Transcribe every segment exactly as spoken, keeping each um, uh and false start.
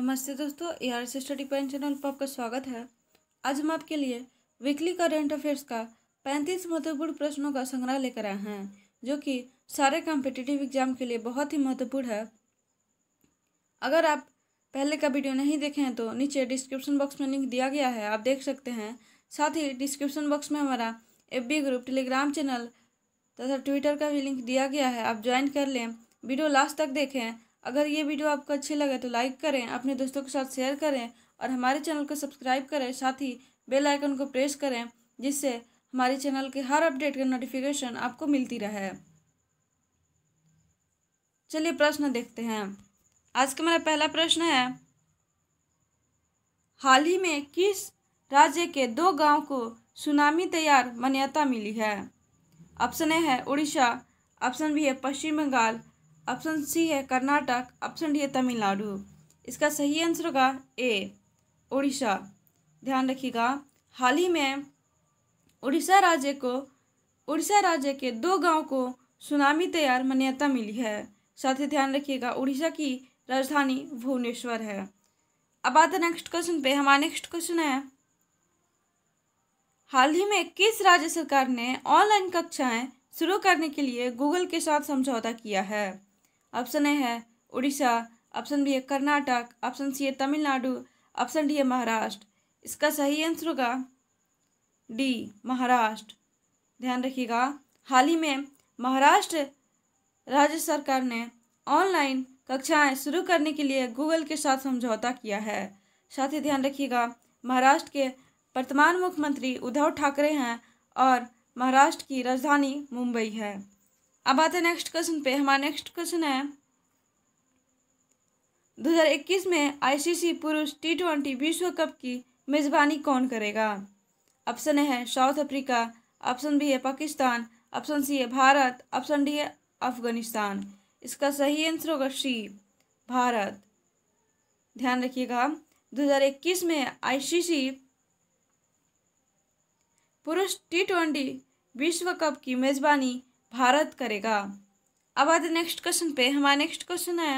नमस्ते दोस्तों, A R S study pant channel पर आपका स्वागत है। आज हम आपके लिए वीकली करेंट अफेयर्स का पैंतीस महत्वपूर्ण प्रश्नों का संग्रह लेकर आए हैं, जो कि सारे कॉम्पिटिटिव एग्जाम के लिए बहुत ही महत्वपूर्ण है। अगर आप पहले का वीडियो नहीं देखे हैं तो नीचे डिस्क्रिप्शन बॉक्स में लिंक दिया गया है, आप देख सकते हैं। साथ ही डिस्क्रिप्शन बॉक्स में हमारा F B group, Telegram channel तथा ट्विटर का भी लिंक दिया गया है, आप ज्वाइन कर लें। वीडियो लास्ट तक देखें। अगर ये वीडियो आपको अच्छी लगे तो लाइक करें, अपने दोस्तों के साथ शेयर करें और हमारे चैनल को सब्सक्राइब करें। साथ ही बेल आइकन को प्रेस करें, जिससे हमारे चैनल के हर अपडेट का नोटिफिकेशन आपको मिलती रहे। चलिए प्रश्न देखते हैं। आज का मेरा पहला प्रश्न है, हाल ही में किस राज्य के दो गांव को सुनामी तैयार मान्यता मिली है? ऑप्शन ए है उड़ीसा, ऑप्शन बी है पश्चिम बंगाल, ऑप्शन सी है कर्नाटक, ऑप्शन डी है तमिलनाडु। इसका सही आंसर होगा ए, उड़ीसा। ध्यान रखिएगा, हाल ही में उड़ीसा राज्य को उड़ीसा राज्य के दो गांव को सुनामी तैयार मान्यता मिली है। साथ ही ध्यान रखिएगा, उड़ीसा की राजधानी भुवनेश्वर है। अब आते नेक्स्ट क्वेश्चन पे। हमारा नेक्स्ट क्वेश्चन है, हाल ही में किस राज्य सरकार ने ऑनलाइन कक्षाएं शुरू करने के लिए गूगल के साथ समझौता किया है? ऑप्शन ए है उड़ीसा, ऑप्शन बी है कर्नाटक, ऑप्शन सी है तमिलनाडु, ऑप्शन डी है महाराष्ट्र। इसका सही आंसर होगा डी, महाराष्ट्र। ध्यान रखिएगा, हाल ही में महाराष्ट्र राज्य सरकार ने ऑनलाइन कक्षाएं शुरू करने के लिए गूगल के साथ समझौता किया है। साथ ही ध्यान रखिएगा, महाराष्ट्र के वर्तमान मुख्यमंत्री उद्धव ठाकरे हैं और महाराष्ट्र की राजधानी मुंबई है। अब आते हैं नेक्स्ट क्वेश्चन पे। हमारा नेक्स्ट क्वेश्चन है, दो हज़ार इक्कीस में आईसीसी पुरुष टी ट्वेंटी विश्व कप की मेजबानी कौन करेगा? ऑप्शन ए है साउथ अफ्रीका, ऑप्शन बी है पाकिस्तान, ऑप्शन सी है भारत, ऑप्शन डी है अफगानिस्तान। इसका सही आंसर होगा सी, भारत। ध्यान रखिएगा, दो हज़ार इक्कीस में आईसीसी पुरुष टी ट्वेंटी विश्व कप की मेजबानी भारत करेगा। अब आते नेक्स्ट क्वेश्चन पे। हमारा नेक्स्ट क्वेश्चन है,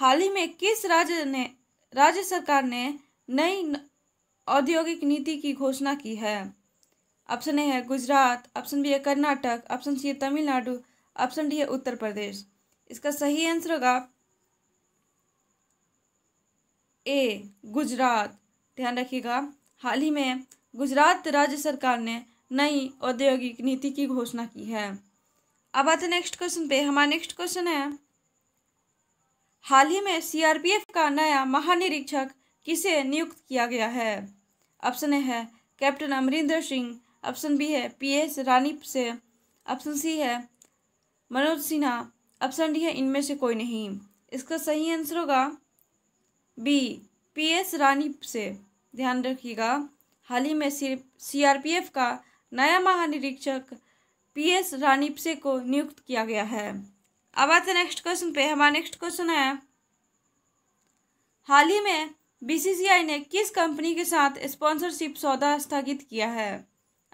हाल ही में किस राज्य ने राज्य सरकार ने नई औद्योगिक नीति की घोषणा की है? ऑप्शन ए है गुजरात, ऑप्शन बी है कर्नाटक, ऑप्शन सी है तमिलनाडु, ऑप्शन डी है उत्तर प्रदेश। इसका सही आंसर होगा ए, गुजरात। ध्यान रखिएगा, हाल ही में गुजरात राज्य सरकार ने नई औद्योगिक नीति की घोषणा की है। अब आते नेक्स्ट क्वेश्चन पे। हमारा नेक्स्ट क्वेश्चन है, हाल ही में सीआरपीएफ का नया महानिरीक्षक किसे नियुक्त किया गया है? ऑप्शन ए है captain Amarinder Singh, option B है पीएस रानी से, ऑप्शन सी है मनोज सिन्हा, ऑप्शन डी है इनमें से कोई नहीं। इसका सही आंसर होगा बी, पीएस रानी से। ध्यान रखिएगा, हाल ही में सीआरपीएफ का नया महानिरीक्षक पीएस रानीपसे को नियुक्त किया गया है। अब आते नेक्स्ट क्वेश्चन पे। हमारा नेक्स्ट क्वेश्चन है, हाल ही में बीसीसीआई ने किस कंपनी के साथ स्पॉन्सरशिप सौदा स्थगित किया है?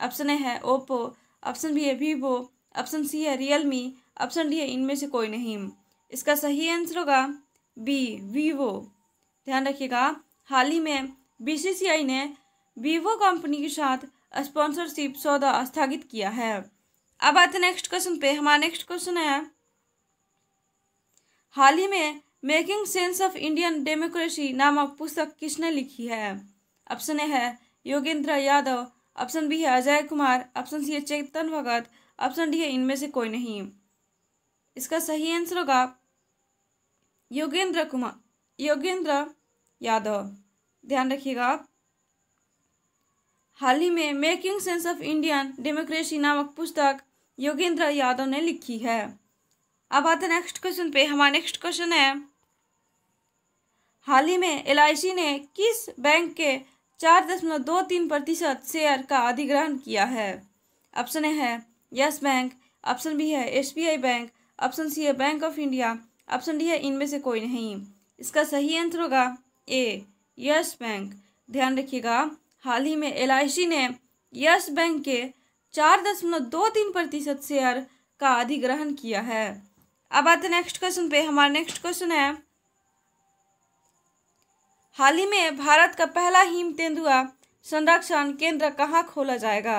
ऑप्शन ए है ओप्पो, ऑप्शन बी है वीवो, ऑप्शन सी है रियलमी, ऑप्शन डी है इनमें से कोई नहीं। इसका सही आंसर होगा बी, वीवो। ध्यान रखिएगा, हाल ही में बीसीसीआई ने वीवो कंपनी के साथ स्पॉन्सरशिप सौदा स्थगित किया है। अब आते नेक्स्ट क्वेश्चन पे। हमारा नेक्स्ट क्वेश्चन है, हाल ही में making sense of Indian democracy नामक पुस्तक किसने लिखी है? ऑप्शन ए है योगेंद्र यादव, ऑप्शन बी है अजय कुमार, ऑप्शन सी है चेतन भगत, ऑप्शन डी है इनमें से कोई नहीं। इसका सही आंसर होगा योगेंद्र कुमार योगेंद्र यादव। ध्यान रखिएगा, हाल ही में making sense of Indian democracy नामक पुस्तक योगेंद्र यादव ने लिखी है। अब आते नेक्स्ट क्वेश्चन पे। हमारा नेक्स्ट क्वेश्चन है, हाल ही में एल आई सी ने किस बैंक के चार दशमलव दो तीन प्रतिशत शेयर का अधिग्रहण किया है? ऑप्शन ए है यस बैंक, ऑप्शन बी है S B I bank, option C है bank of India, option D है इनमें से कोई नहीं। इसका सही आंसर होगा ए, यस बैंक। ध्यान रखिएगा, हाल ही में एल आई सी ने यस बैंक के चार दशमलव दो तीन प्रतिशत शेयर का अधिग्रहण किया है। अब आते नेक्स्ट क्वेश्चन पे। हमारा नेक्स्ट क्वेश्चन है, हाल ही में भारत का पहला हिम तेंदुआ संरक्षण केंद्र कहाँ खोला जाएगा?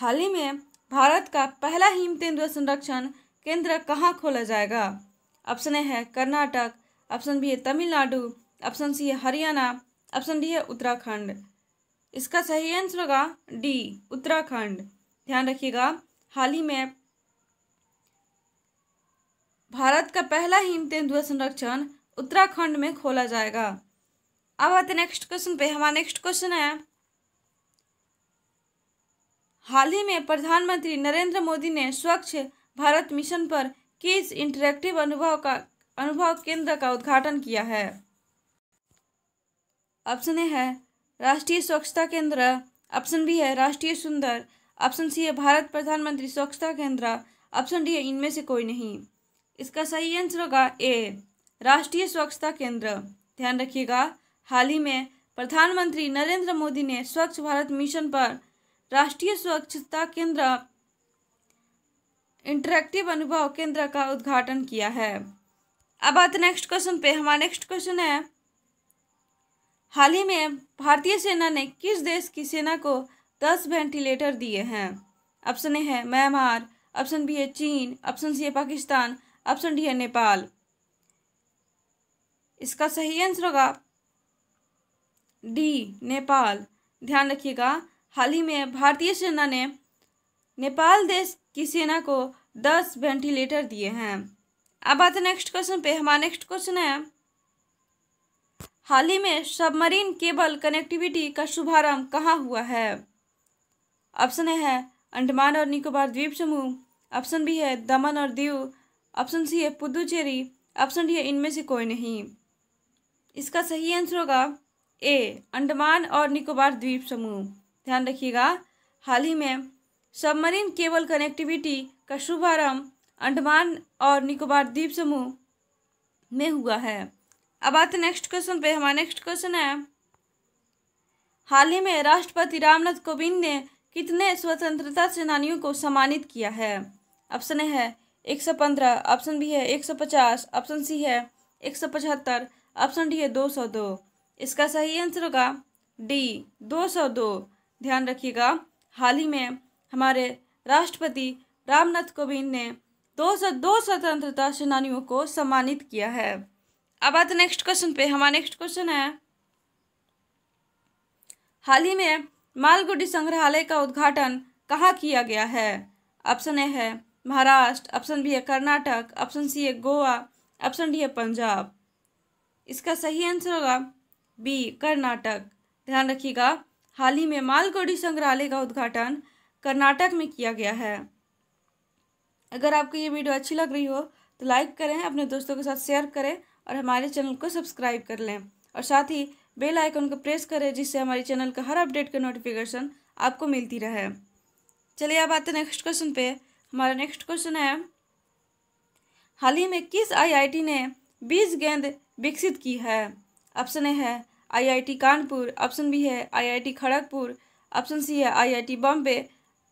हाल ही में भारत का पहला हिम तेंदुआ संरक्षण केंद्र कहाँ खोला जाएगा? ऑप्शन ए है कर्नाटक, ऑप्शन बी है तमिलनाडु, ऑप्शन सी है हरियाणा, ऑप्शन डी है उत्तराखंड। इसका सही आंसर होगा डी उत्तराखंड। ध्यान रखिएगा, हाल ही में भारत का पहला हिम तेंदुआ संरक्षण उत्तराखंड में खोला जाएगा। अब आते नेक्स्ट क्वेश्चन पे। हमारा नेक्स्ट क्वेश्चन है, हाल ही में प्रधानमंत्री नरेंद्र मोदी ने स्वच्छ भारत मिशन पर किस इंटरेक्टिव अनुभव का अनुभव केंद्र का उद्घाटन किया है? ऑप्शन ए है राष्ट्रीय स्वच्छता केंद्र, ऑप्शन बी है राष्ट्रीय सुंदर, ऑप्शन सी है भारत प्रधानमंत्री स्वच्छता केंद्र, ऑप्शन डी है इनमें से कोई नहीं। इसका सही आंसर होगा ए राष्ट्रीय स्वच्छता केंद्र। ध्यान रखिएगा, हाल ही में प्रधानमंत्री नरेंद्र मोदी ने स्वच्छ भारत मिशन पर राष्ट्रीय स्वच्छता केंद्र इंटरेक्टिव अनुभव केंद्र का उद्घाटन किया है। अब आते नेक्स्ट क्वेश्चन पे। हमारा नेक्स्ट क्वेश्चन है, हाल ही में भारतीय सेना ने किस देश की सेना को दस वेंटिलेटर दिए हैं? ऑप्शन ए है म्यांमार, ऑप्शन बी है चीन, ऑप्शन सी है पाकिस्तान, ऑप्शन डी है नेपाल। इसका सही आंसर होगा डी नेपाल। ध्यान रखिएगा, हाल ही में भारतीय सेना ने नेपाल देश की सेना को दस वेंटिलेटर दिए हैं। अब आते नेक्स्ट क्वेश्चन पे। हमारा नेक्स्ट क्वेश्चन है, हाल ही में सबमरीन केबल कनेक्टिविटी का शुभारंभ कहाँ हुआ है? ऑप्शन ए है अंडमान और निकोबार द्वीप समूह, ऑप्शन बी है दमन और दीव, ऑप्शन सी है पुदुचेरी, ऑप्शन डी है इनमें से कोई नहीं। इसका सही आंसर होगा ए अंडमान और निकोबार द्वीप समूह। ध्यान रखिएगा, हाल ही में सबमरीन केबल कनेक्टिविटी का शुभारंभ अंडमान और निकोबार द्वीप समूह में हुआ है। अब आते नेक्स्ट क्वेश्चन पे। हमारा नेक्स्ट क्वेश्चन है, हाल ही में राष्ट्रपति रामनाथ कोविंद ने कितने स्वतंत्रता सेनानियों को सम्मानित किया है? ऑप्शन ए है एक सौ पंद्रह, ऑप्शन बी है एक सौ पचास, ऑप्शन सी है एक सौ पचहत्तर, ऑप्शन डी है दो सौ दो। इसका सही आंसर होगा डी दो सौ दो। ध्यान रखिएगा, हाल ही में हमारे राष्ट्रपति रामनाथ कोविंद ने दो सौ दो स्वतंत्रता सेनानियों को सम्मानित किया है। अब आते नेक्स्ट क्वेश्चन पे। हमारा नेक्स्ट क्वेश्चन है, हाल ही में मालगुडी संग्रहालय का उद्घाटन कहाँ किया गया है? ऑप्शन ए है महाराष्ट्र, ऑप्शन बी है कर्नाटक, ऑप्शन सी है गोवा, ऑप्शन डी है पंजाब। इसका सही आंसर होगा बी कर्नाटक। ध्यान रखिएगा, हाल ही में मालगुडी संग्रहालय का उद्घाटन कर्नाटक में किया गया है। अगर आपको ये वीडियो अच्छी लग रही हो तो लाइक करें, अपने दोस्तों के साथ शेयर करें और हमारे चैनल को सब्सक्राइब कर लें और साथ ही बेल आइकन को प्रेस करें जिससे हमारे चैनल का हर अपडेट का नोटिफिकेशन आपको मिलती रहे। चलिए अब आते हैं नेक्स्ट क्वेश्चन पे। हमारा नेक्स्ट क्वेश्चन है, हाल ही में किस आईआईटी ने बीस गेंद विकसित की है? ऑप्शन ए है आईआईटी कानपुर, ऑप्शन बी है आईआईटी खड़गपुर, ऑप्शन सी है आईआईटी बॉम्बे,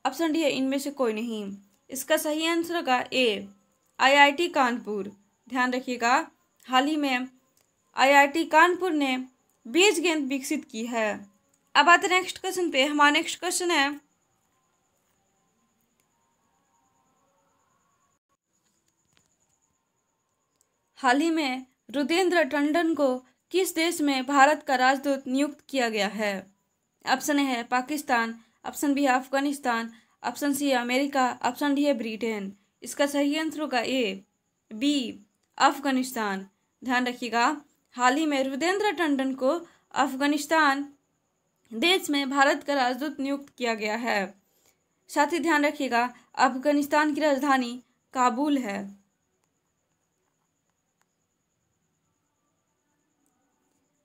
ऑप्शन डी है इनमें से कोई नहीं। इसका सही आंसर होगा ए आईआईटी कानपुर। ध्यान रखिएगा, हाल ही में आईआईटी कानपुर ने बीस गेंद विकसित की है। अब आते नेक्स्ट क्वेश्चन पे। हमारा नेक्स्ट क्वेश्चन है, हाल ही में रुदेंद्र टंडन को किस देश में भारत का राजदूत नियुक्त किया गया है? ऑप्शन ए है पाकिस्तान, ऑप्शन बी है अफगानिस्तान, ऑप्शन सी है अमेरिका, ऑप्शन डी है ब्रिटेन। इसका सही आंसर होगा ए बी अफगानिस्तान। ध्यान रखिएगा, हाल ही में रुदेंद्र टंडन को अफगानिस्तान देश में भारत का राजदूत नियुक्त किया गया है। साथ ही ध्यान रखिएगा, अफगानिस्तान की राजधानी काबुल है।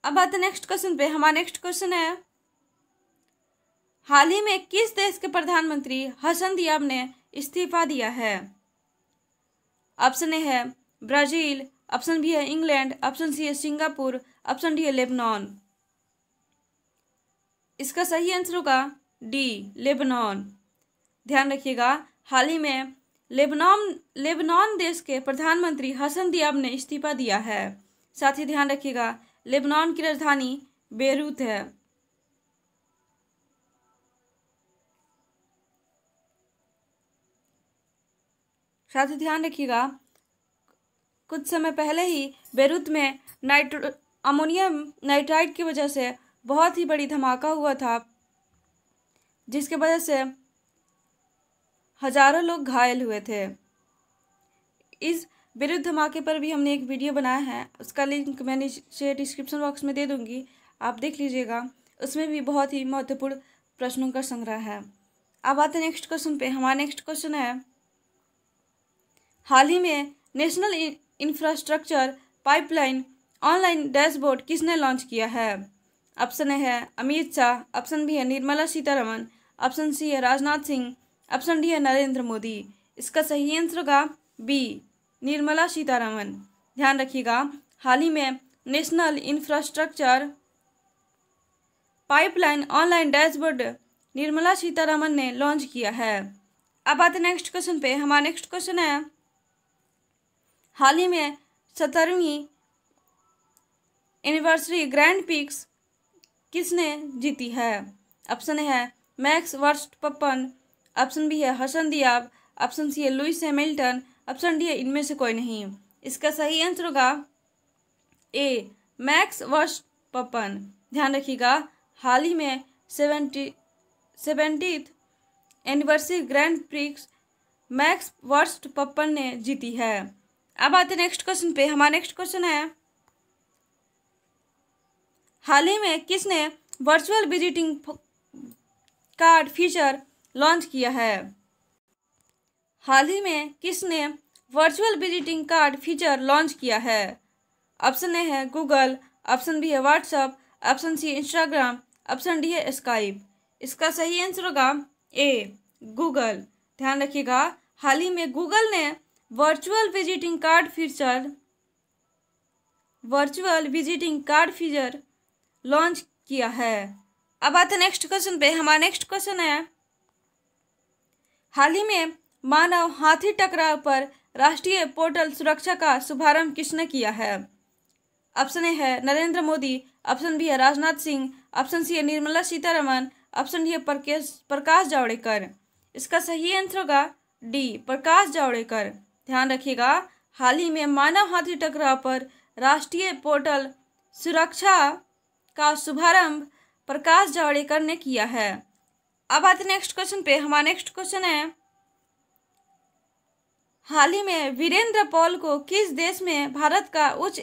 अब आते नेक्स्ट क्वेश्चन पे। हमारा नेक्स्ट क्वेश्चन है, हाल ही में किस देश के प्रधानमंत्री हसन दियाब ने इस्तीफा दिया है? ऑप्शन ए है ब्राजील, ऑप्शन बी है इंग्लैंड, ऑप्शन सी है सिंगापुर, ऑप्शन डी है लेबनान। इसका सही आंसर होगा डी लेबनान। ध्यान रखिएगा, हाल ही में लेबनान लेबनान देश के प्रधानमंत्री हसन दियाब ने इस्तीफा दिया है। साथ ही ध्यान रखिएगा लेबनान की राजधानी बेरूत है। साथ ही ध्यान रखिएगा कुछ समय पहले ही बेरूत में नाइट्रो अमोनियम नाइट्राइड की वजह से बहुत ही बड़ी धमाका हुआ था, जिसके वजह से हजारों लोग घायल हुए थे। इस बेरूत धमाके पर भी हमने एक वीडियो बनाया है, उसका लिंक मैं नीचे डिस्क्रिप्शन बॉक्स में दे दूंगी, आप देख लीजिएगा। उसमें भी बहुत ही महत्वपूर्ण प्रश्नों का संग्रह है। अब आते हैं नेक्स्ट क्वेश्चन पे। हमारा नेक्स्ट क्वेश्चन है, हाल ही में national infrastructure pipeline online dashboard किसने लॉन्च किया है? ऑप्शन ए है अमित शाह, ऑप्शन बी है निर्मला सीतारमन, ऑप्शन सी है राजनाथ सिंह, ऑप्शन डी है नरेंद्र मोदी। इसका सही आंसर होगा बी निर्मला सीतारमन। ध्यान रखिएगा हाल ही में national infrastructure pipeline online dashboard Nirmala Sitharaman ने लॉन्च किया है। अब आते नेक्स्ट क्वेश्चन पे। हमारा नेक्स्ट क्वेश्चन है, हाल ही में सत्तरवीं एनिवर्सरी ग्रैंड प्रिक्स किसने जीती है? ऑप्शन है मैक्स वर्स्टपन, ऑप्शन बी है हसन दियाब, ऑप्शन सी है लुइस हैमिल्टन, ऑप्शन डी है इनमें से कोई नहीं। इसका सही आंसर होगा ए मैक्स वर्स्टपन। ध्यान रखिएगा हाल ही में seventy seventieth anniversary grand prix Max Verstappen ने जीती है। अब आते हैं नेक्स्ट क्वेश्चन पे। हमारा नेक्स्ट क्वेश्चन है, हाल ही में किसने virtual visiting card feature launch किया है? हाल ही में किसने virtual visiting card feature launch किया है? ऑप्शन ए है गूगल, ऑप्शन बी है WhatsApp, option C Instagram, option D है स्काइप। इसका सही आंसर होगा ए गूगल। ध्यान रखिएगा हाल ही में गूगल ने virtual visiting card feature virtual visiting card feature launch किया है। अब आते हैं नेक्स्ट क्वेश्चन पे। हमारा नेक्स्ट क्वेश्चन है, हाल ही में मानव हाथी टकराव पर राष्ट्रीय पोर्टल सुरक्षा का शुभारंभ किसने किया है? ऑप्शन ए है नरेंद्र मोदी, ऑप्शन बी है राजनाथ सिंह, ऑप्शन सी है निर्मला सीतारमन, ऑप्शन डी है प्रकाश जावड़ेकर। इसका सही आंसर होगा डी प्रकाश जावड़ेकर। ध्यान रखिएगा हाल ही में मानव हाथी टकराव पर राष्ट्रीय पोर्टल सुरक्षा का शुभारंभ प्रकाश जावड़ेकर ने किया है। अब आते नेक्स्ट क्वेश्चन पे। हमारा नेक्स्ट क्वेश्चन है, हाल ही में वीरेंद्र पॉल को किस देश में भारत का उच्च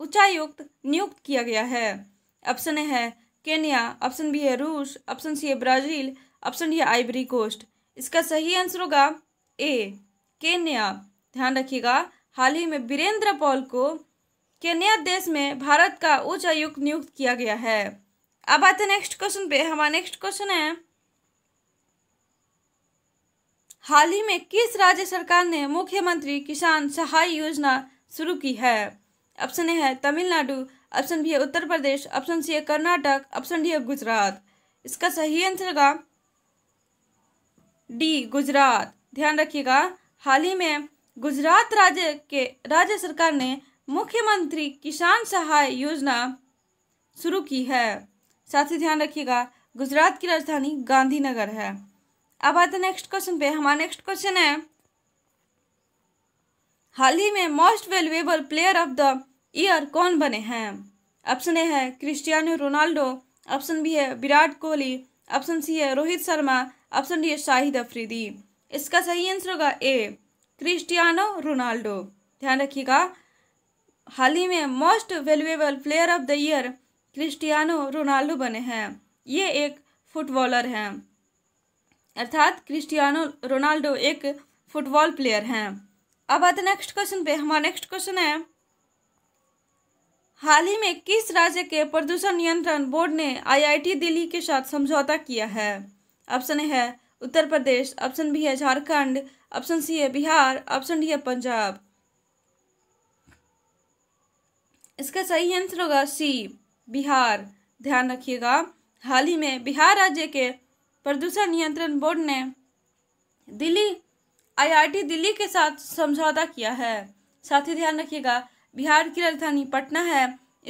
उच्चायुक्त नियुक्त किया गया है? ऑप्शन ए है केन्या, ऑप्शन बी है रूस, ऑप्शन सी है ब्राजील, ऑप्शन डी है आइवरी कोस्ट। इसका सही आंसर होगा ए केन्या। ध्यान रखिएगा हाल ही में वीरेंद्र पॉल को केन्या देश में भारत का उच्चायुक्त नियुक्त किया गया है। अब आते हैं नेक्स्ट क्वेश्चन पे। हमारा नेक्स्ट क्वेश्चन है, हाल ही में किस राज्य सरकार ने मुख्यमंत्री किसान सहाय योजना शुरू की है? ऑप्शन ए है तमिलनाडु, ऑप्शन बी है उत्तर प्रदेश, ऑप्शन सी है कर्नाटक, ऑप्शन डी है गुजरात। इसका सही आंसर होगा डी गुजरात। ध्यान रखिएगा हाल ही में गुजरात राज्य के राज्य सरकार ने मुख्यमंत्री किसान सहाय योजना शुरू की है। साथ ही ध्यान रखिएगा गुजरात की राजधानी गांधीनगर है। अब आते हैं नेक्स्ट क्वेश्चन पे। हमारा नेक्स्ट क्वेश्चन है, हाल ही में most valuable player of the year कौन बने हैं? ऑप्शन ए है क्रिस्टियानो रोनाल्डो, ऑप्शन बी है विराट कोहली, ऑप्शन सी है रोहित शर्मा, ऑप्शन डी है शाहिद अफरीदी। इसका सही आंसर होगा ए क्रिस्टियानो रोनाल्डो। ध्यान रखिएगा हाल ही में most valuable player of the year Cristiano Ronaldo बने हैं। ये एक फुटबॉलर हैं, अर्थात क्रिस्टियानो रोनाल्डो एक फुटबॉल प्लेयर हैं। अब आते हैं नेक्स्ट क्वेश्चन पे। हमारा नेक्स्ट क्वेश्चन है, हाल ही में किस राज्य के प्रदूषण नियंत्रण बोर्ड ने आई आई टी दिल्ली के साथ समझौता किया है? ऑप्शन ए है उत्तर प्रदेश, ऑप्शन बी है झारखंड, ऑप्शन सी है बिहार, ऑप्शन डी है पंजाब। इसका सही आंसर होगा सी बिहार। ध्यान रखिएगा हाल ही में बिहार राज्य के प्रदूषण नियंत्रण बोर्ड ने Delhi I I T Delhi के साथ समझौता किया है। साथ ही ध्यान रखिएगा बिहार की राजधानी पटना है।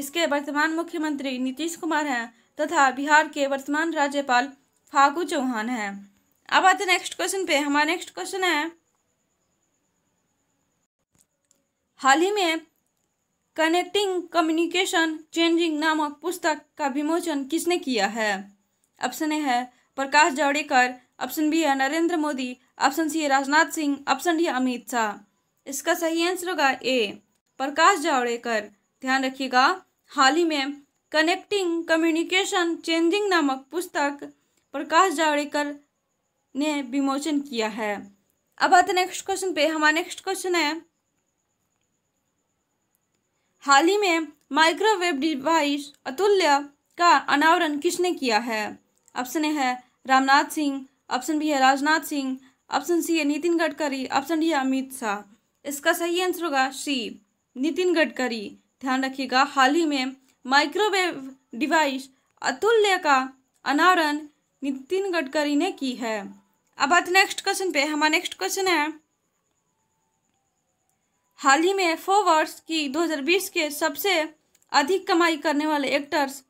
इसके वर्तमान मुख्यमंत्री नीतीश कुमार हैं तथा बिहार के वर्तमान राज्यपाल फागू चौहान हैं। अब आते नेक्स्ट क्वेश्चन पे। हमारा नेक्स्ट क्वेश्चन है, हाल ही में कनेक्टिंग कम्युनिकेशन चेंजिंग नामक पुस्तक का विमोचन किसने किया है? ऑप्शन ए है प्रकाश जावड़ेकर, ऑप्शन बी है नरेंद्र मोदी, ऑप्शन सी है राजनाथ सिंह, ऑप्शन डी है अमित शाह। इसका सही आंसर होगा ए प्रकाश जावड़ेकर। ध्यान रखिएगा, हाल ही में कनेक्टिंग कम्युनिकेशन चेंजिंग नामक पुस्तक प्रकाश जावड़ेकर ने विमोचन किया है। अब आते नेक्स्ट क्वेश्चन पे। हमारा नेक्स्ट क्वेश्चन है, हाल ही में माइक्रोवेव डिवाइस अतुल्य का अनावरण किसने किया है? ऑप्शन ए है रामनाथ सिंह, ऑप्शन बी है राजनाथ सिंह, ऑप्शन सी है नितिन गडकरी, ऑप्शन डी है अमित शाह। इसका सही आंसर होगा सी नितिन गडकरी। ध्यान रखिएगा, हाल ही में माइक्रोवेव डिवाइस अतुल्य का अनावरण नितिन गडकरी ने की है। अब आते नेक्स्ट क्वेश्चन पे। हमारा नेक्स्ट क्वेश्चन है, हाल ही में फोर्ब्स की दो हज़ार बीस के सबसे अधिक कमाई करने वाले एक्टर्स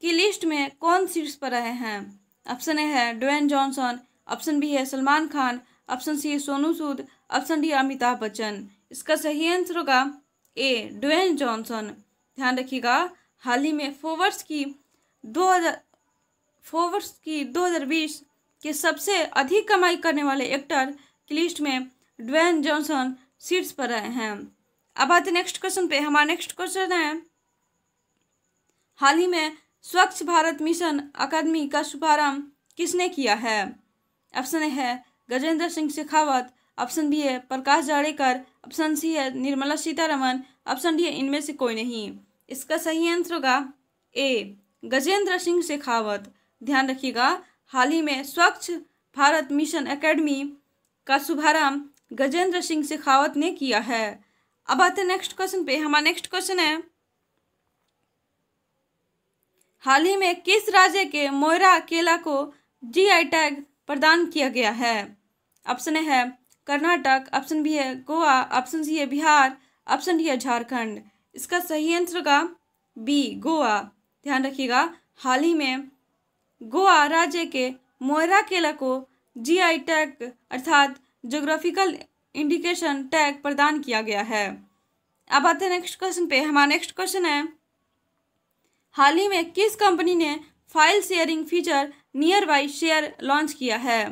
की लिस्ट में कौन शीर्ष पर रहे हैं? ऑप्शन ए है ड्वेन जॉनसन, ऑप्शन बी है सलमान खान, ऑप्शन सी है सोनू सूद, ऑप्शन डी अमिताभ बच्चन। इसका सही आंसर होगा ए ड्वेन जॉनसन। ध्यान रखिएगा, हाल ही में फोर्ब्स की दो हज़ार फोर्ब्स की दो हज़ार बीस के सबसे अधिक कमाई करने वाले एक्टर की लिस्ट में ड्वेन जॉनसन शीर्ष पर रहे हैं। अब आते नेक्स्ट क्वेश्चन पे। हमारा नेक्स्ट क्वेश्चन है, हाल ही में स्वच्छ भारत मिशन अकादमी का शुभारंभ किसने किया है? ऑप्शन ए है गजेंद्र सिंह शेखावत, ऑप्शन बी है प्रकाश जावड़ेकर, ऑप्शन सी है निर्मला सीतारमण, ऑप्शन डी है इनमें से कोई नहीं। इसका सही आंसर होगा ए गजेंद्र सिंह शेखावत। ध्यान रखिएगा, हाल ही में स्वच्छ भारत मिशन अकादमी का शुभारंभ गजेंद्र सिंह शेखावत ने किया है। अब आते हैं नेक्स्ट क्वेश्चन पे। हमारा नेक्स्ट क्वेश्चन है, हाल ही में किस राज्य के मोयरा केला को जीआई टैग प्रदान किया गया है? ऑप्शन ए है कर्नाटक, ऑप्शन बी है गोवा, ऑप्शन सी है बिहार, ऑप्शन डी है झारखंड। इसका सही आंसर होगा बी गोवा। ध्यान रखिएगा, हाल ही में गोवा राज्य के मोयरा केला को जीआई टैग अर्थात ज्योग्राफिकल इंडिकेशन टैग प्रदान किया गया है। अब आते हैं नेक्स्ट क्वेश्चन पे। हमारा नेक्स्ट क्वेश्चन है, हाल ही में किस कंपनी ने file sharing feature near by share launch किया है?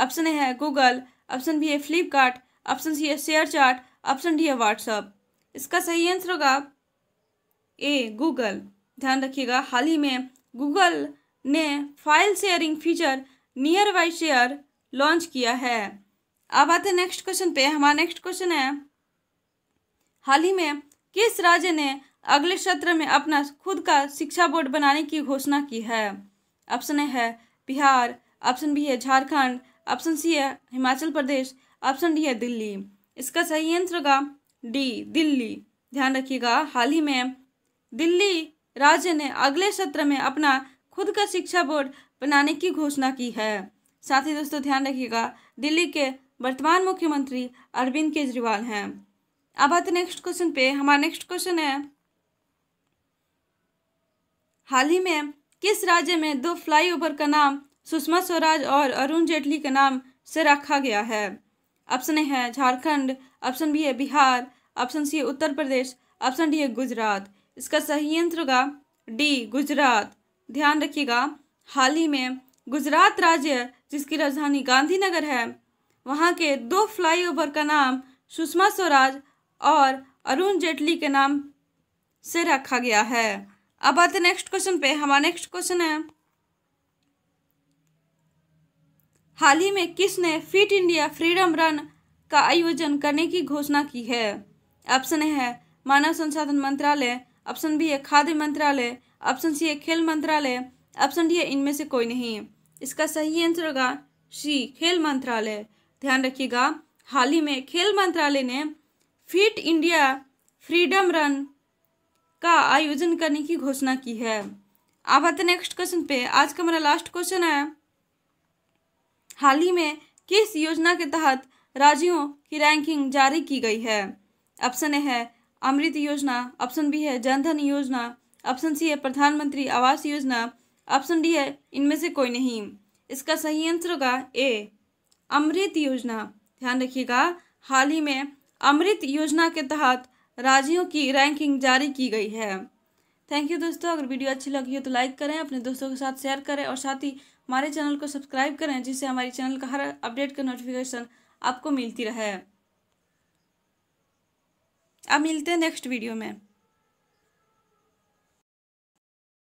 ऑप्शन ए है गूगल, ऑप्शन बी है फ्लिपकार्ट, ऑप्शन सी है शेयर चार्ट, ऑप्शन डी है व्हाट्सअप। इसका सही आंसर होगा ए गूगल। ध्यान रखिएगा, हाल ही में गूगल ने file sharing feature near by share launch किया है। अब आते हैं नेक्स्ट क्वेश्चन पे। हमारा नेक्स्ट क्वेश्चन है, हाल ही में किस राज्य ने अगले सत्र में अपना खुद का शिक्षा बोर्ड बनाने की घोषणा की है? ऑप्शन ए है बिहार, ऑप्शन बी है झारखंड, ऑप्शन सी है हिमाचल प्रदेश, ऑप्शन डी है दिल्ली। इसका सही आंसर होगा डी दिल्ली। ध्यान रखिएगा, हाल ही में दिल्ली राज्य ने अगले सत्र में अपना खुद का शिक्षा बोर्ड बनाने की घोषणा की है। साथ ही दोस्तों ध्यान रखिएगा, दिल्ली के वर्तमान मुख्यमंत्री अरविंद केजरीवाल हैं। अब आते नेक्स्ट क्वेश्चन पे। हमारा नेक्स्ट क्वेश्चन है, हाल ही में किस राज्य में दो फ्लाईओवर का नाम सुषमा स्वराज और अरुण जेटली के नाम से रखा गया है? ऑप्शन ए है झारखंड, ऑप्शन बी है बिहार, ऑप्शन सी है उत्तर प्रदेश, ऑप्शन डी है गुजरात। इसका सही आंसर होगा डी गुजरात। ध्यान रखिएगा, हाल ही में गुजरात राज्य जिसकी राजधानी गांधीनगर है, वहाँ के दो फ्लाईओवर का नाम सुषमा स्वराज और अरुण जेटली के नाम से रखा गया है। अब आते नेक्स्ट क्वेश्चन पे। हमारा नेक्स्ट क्वेश्चन है, हाल ही में किसने फिट इंडिया फ्रीडम रन का आयोजन करने की घोषणा की है? ऑप्शन ए है मानव संसाधन मंत्रालय, ऑप्शन बी है खाद्य मंत्रालय, ऑप्शन सी है खेल मंत्रालय, ऑप्शन डी है इनमें से कोई नहीं। इसका सही आंसर होगा सी खेल मंत्रालय। ध्यान रखिएगा, हाल ही में खेल मंत्रालय ने फिट इंडिया फ्रीडम रन का आयोजन करने की घोषणा की है। अब आते नेक्स्ट क्वेश्चन पे। आज का मेरा लास्ट क्वेश्चन है, हाल ही में किस योजना के तहत राज्यों की रैंकिंग जारी की गई है? ऑप्शन ए है अमृत योजना, ऑप्शन बी है जनधन योजना, ऑप्शन सी है प्रधानमंत्री आवास योजना, ऑप्शन डी है इनमें से कोई नहीं। इसका सही आंसर होगा ए अमृत योजना। ध्यान रखिएगा, हाल ही में अमृत योजना के तहत राज्यों की रैंकिंग जारी की गई है। थैंक यू दोस्तों, अगर वीडियो अच्छी लगी हो तो लाइक करें, अपने दोस्तों के साथ शेयर करें और साथ ही हमारे चैनल को सब्सक्राइब करें जिससे हमारे चैनल का हर अपडेट का नोटिफिकेशन आपको मिलती रहे। अब मिलते हैं नेक्स्ट वीडियो में।